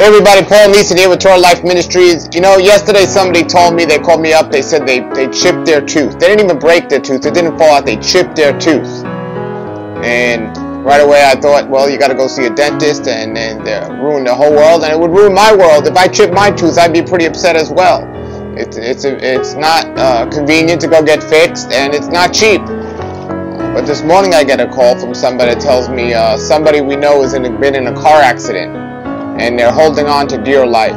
Everybody, Paul Neeson here with Torah Life Ministries. You know, yesterday somebody told me, they called me up, they said they chipped their tooth. They didn't even break their tooth, it didn't fall out, they chipped their tooth. And right away I thought, well, you gotta go see a dentist and then ruin the whole world, and it would ruin my world. If I chipped my tooth, I'd be pretty upset as well. It's not convenient to go get fixed, and it's not cheap. But this morning I get a call from somebody that tells me somebody we know has been in a car accident, and they're holding on to dear life.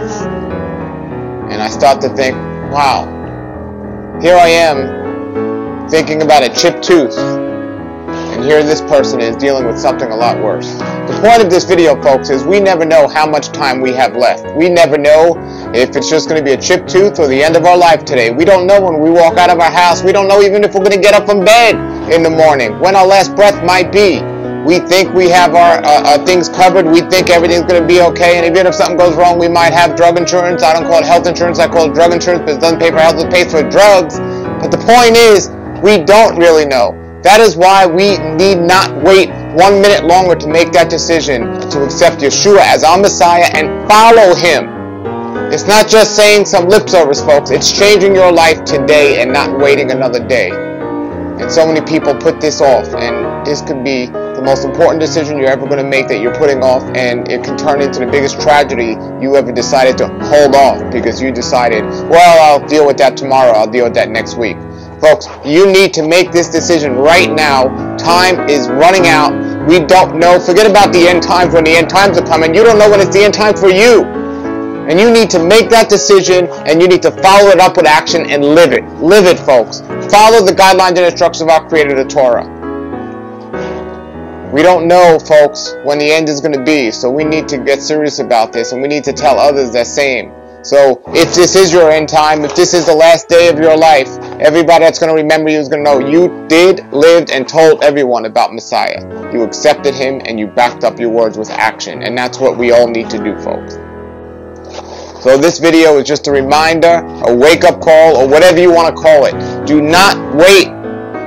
And I start to think, wow, here I am thinking about a chipped tooth, and here this person is dealing with something a lot worse. The point of this video, folks, is we never know how much time we have left. We never know if it's just going to be a chipped tooth or the end of our life today. We don't know when we walk out of our house. We don't know even if we're going to get up from bed in the morning, when our last breath might be. We think we have our things covered. We think everything's going to be okay. And even if something goes wrong, we might have drug insurance. I don't call it health insurance. I call it drug insurance, but it doesn't pay for health. It pays for drugs. But the point is, we don't really know. That is why we need not wait 1 minute longer to make that decision to accept Yeshua as our Messiah and follow Him. It's not just saying some lip service, folks. It's changing your life today and not waiting another day. And so many people put this off, and this could be the most important decision you're ever going to make that you're putting off, and it can turn into the biggest tragedy you ever decided to hold off because you decided, well, I'll deal with that tomorrow, I'll deal with that next week. Folks, you need to make this decision right now. Time is running out. We don't know. Forget about the end times, when the end times are coming. You don't know when it's the end time for you. And you need to make that decision, and you need to follow it up with action and live it. Live it, folks. Follow the guidelines and instructions of our Creator, the Torah. We don't know, folks, when the end is going to be, so we need to get serious about this, and we need to tell others the same. So if this is your end time, if this is the last day of your life, everybody that's going to remember you is going to know you did, lived, and told everyone about Messiah. You accepted Him, and you backed up your words with action, and that's what we all need to do, folks. So this video is just a reminder, a wake-up call, or whatever you want to call it. Do not wait.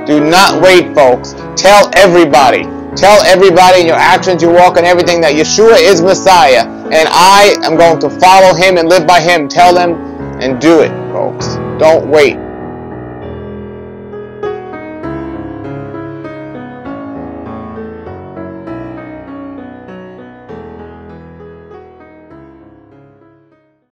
Do not wait, folks. Tell everybody. Tell everybody in your actions, your walk, and everything that Yeshua is Messiah, and I am going to follow Him and live by Him. Tell them and do it, folks. Don't wait.